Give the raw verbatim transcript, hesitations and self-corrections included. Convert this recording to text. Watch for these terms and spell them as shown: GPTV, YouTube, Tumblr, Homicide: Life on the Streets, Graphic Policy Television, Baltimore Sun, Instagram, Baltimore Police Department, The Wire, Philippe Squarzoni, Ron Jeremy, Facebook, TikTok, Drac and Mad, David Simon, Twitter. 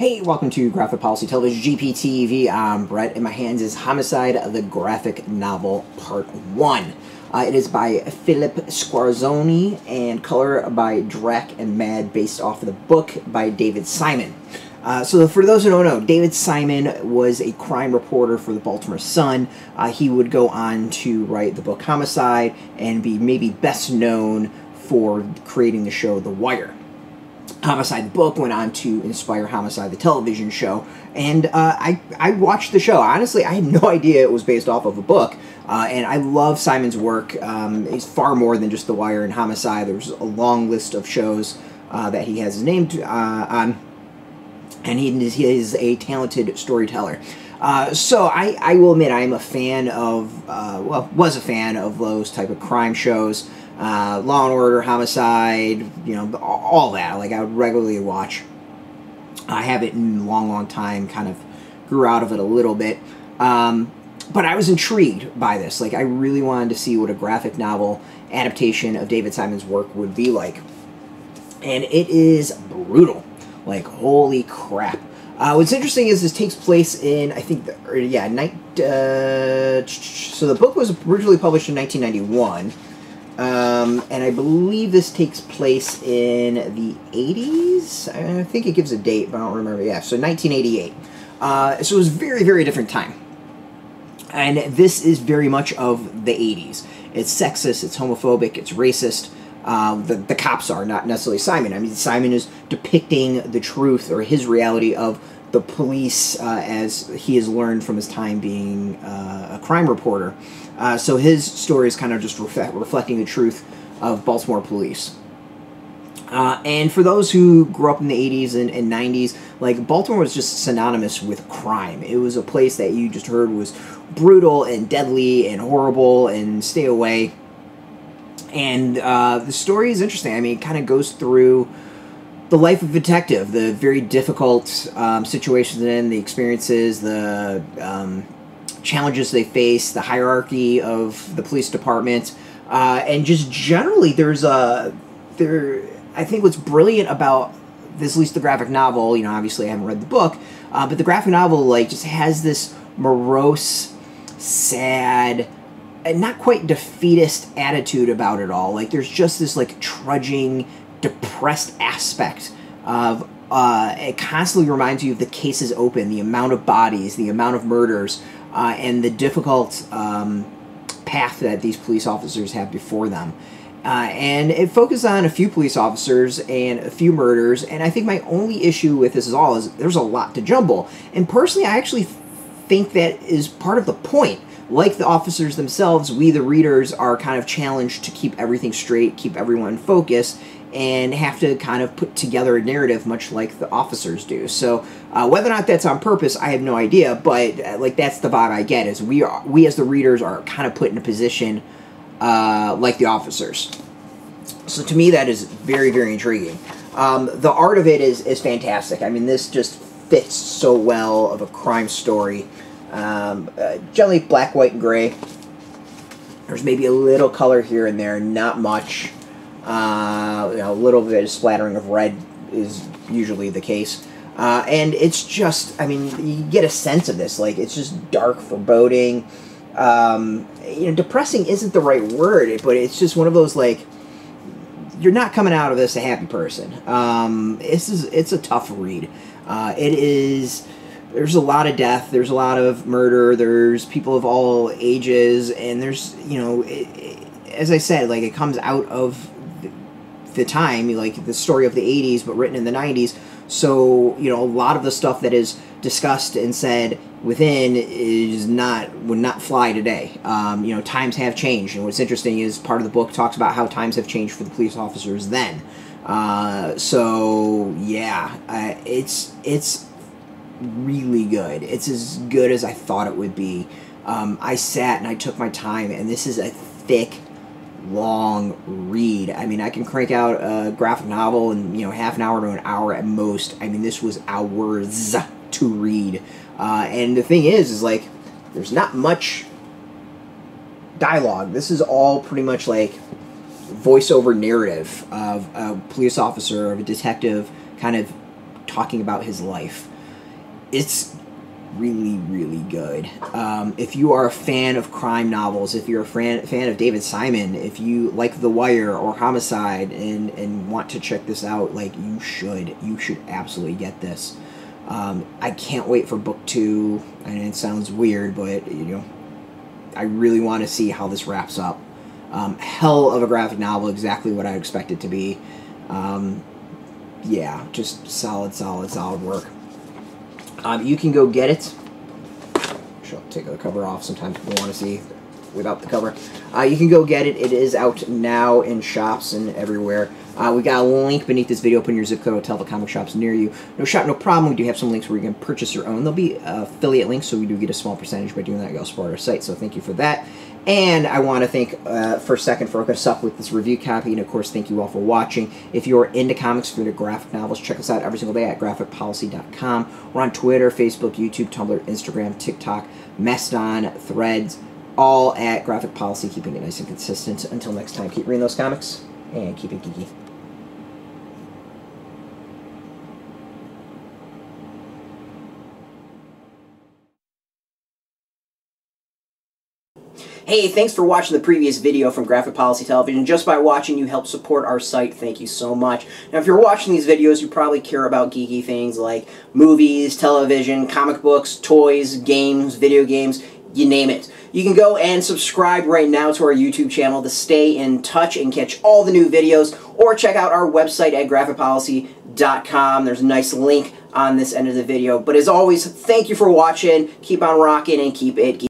Hey, welcome to Graphic Policy Television, G P T V. I'm Brett, and my hands is Homicide, the graphic novel, part one. Uh, it is by Philippe Squarzoni, and color by Drac and Mad, based off of the book by David Simon. Uh, so for those who don't know, David Simon was a crime reporter for the Baltimore Sun. Uh, he would go on to write the book Homicide, and be maybe best known for creating the show The Wire. Homicide the book went on to inspire Homicide the television show, and uh, I, I watched the show. Honestly, I had no idea it was based off of a book, uh, and I love Simon's work. Um, it's far more than just The Wire and Homicide. There's a long list of shows uh, that he has his name to, uh, on, and he is, he is a talented storyteller. Uh, so I, I will admit I am a fan of, uh, well, was a fan of those type of crime shows. Uh, Law and Order, Homicide, you know, all that. Like, I would regularly watch. I have it in a long, long time, kind of grew out of it a little bit. Um, but I was intrigued by this. Like, I really wanted to see what a graphic novel adaptation of David Simon's work would be like. And it is brutal. Like, holy crap. Uh, what's interesting is this takes place in, I think, the, or, yeah, night, uh, so the book was originally published in nineteen ninety-one. Um, and I believe this takes place in the eighties? I think it gives a date, but I don't remember. Yeah, so nineteen eighty-eight. Uh, so it was a very, very different time. And this is very much of the eighties. It's sexist, it's homophobic, it's racist. Um, the, the cops are, not necessarily Simon. I mean, Simon is depicting the truth or his reality of the police uh, as he has learned from his time being uh, a crime reporter. Uh, so his story is kind of just ref reflecting the truth of Baltimore police. Uh, and for those who grew up in the eighties and, and nineties, like, Baltimore was just synonymous with crime. It was a place that you just heard was brutal and deadly and horrible and stay away. And uh, the story is interesting. I mean, it kind of goes through the life of a detective, the very difficult um, situations they're in, the experiences, the um, challenges they face, the hierarchy of the police department, uh, and just generally, there's a there. I think what's brilliant about this, at least the graphic novel, you know, obviously I haven't read the book, uh, but the graphic novel like just has this morose, sad, and not quite defeatist attitude about it all. Like, there's just this like trudging, depressed aspect of uh, it constantly reminds you of the cases open, the amount of bodies, the amount of murders, uh, and the difficult um, path that these police officers have before them. Uh, and it focuses on a few police officers and a few murders, and I think my only issue with this is all is there's a lot to jumble. And personally, I actually think that is part of the point. Like the officers themselves, we, the readers, are kind of challenged to keep everything straight, keep everyone focused, and have to kind of put together a narrative much like the officers do. So uh, whether or not that's on purpose, I have no idea, but uh, like, that's the vibe I get, is we, are, we as the readers are kind of put in a position uh, like the officers. So to me, that is very, very intriguing. Um, the art of it is, is fantastic. I mean, this just fits so well of a crime story. Um, uh, generally black, white, and gray. There's maybe a little color here and there, not much. Uh, you know, a little bit of splattering of red is usually the case. Uh, and it's just, I mean, you get a sense of this. Like, it's just dark, foreboding. Um, you know, depressing isn't the right word, but it's just one of those, like, you're not coming out of this a happy person. Um, this is, it's a tough read. Uh, it is... There's a lot of death, there's a lot of murder, there's people of all ages, and there's, you know, it, it, as I said, like, it comes out of the, the time, like, the story of the eighties, but written in the nineties, so, you know, a lot of the stuff that is discussed and said within is not, would not fly today. Um, you know, times have changed, and what's interesting is part of the book talks about how times have changed for the police officers then. Uh, so, yeah, uh, it's, it's... really good. It's as good as I thought it would be. Um, I sat and I took my time, and this is a thick, long read. I mean, I can crank out a graphic novel in, you know, half an hour to an hour at most. I mean, this was hours to read. Uh, and the thing is, is like, there's not much dialogue. This is all pretty much like voiceover narrative of a police officer, of a detective, kind of talking about his life. It's really, really good. Um, if you are a fan of crime novels, if you're a fan, fan of David Simon, if you like The Wire or Homicide and, and want to check this out, like, you should. You should absolutely get this. Um, I can't wait for book two, and it sounds weird, but, you know, I really want to see how this wraps up. Um, hell of a graphic novel, exactly what I expect it to be. Um, yeah, just solid, solid, solid work. Um, you can go get it. I'll take the cover off. Sometimes people want to see without the cover. Uh, you can go get it. It is out now in shops and everywhere. Uh, we got a link beneath this video. Put in your zip code. Tell the comic shops near you. No shop, no problem. We do have some links where you can purchase your own. There'll be uh, affiliate links, so we do get a small percentage by doing that. You'll support our site, so thank you for that. And I want to thank uh, for a second for hooking us up with this review copy, and of course, thank you all for watching. If you're into comics, if you're into graphic novels, check us out every single day at graphic policy dot com. We're on Twitter, Facebook, YouTube, Tumblr, Instagram, TikTok, Mastodon, Threads, all at Graphic Policy, keeping it nice and consistent. Until next time, keep reading those comics and keep it geeky. Hey, thanks for watching the previous video from Graphic Policy Television. Just by watching, you help support our site. Thank you so much. Now, if you're watching these videos, you probably care about geeky things like movies, television, comic books, toys, games, video games, you name it. You can go and subscribe right now to our YouTube channel to stay in touch and catch all the new videos, or check out our website at graphic policy dot com. There's a nice link on this end of the video. But as always, thank you for watching. Keep on rocking and keep it geeky.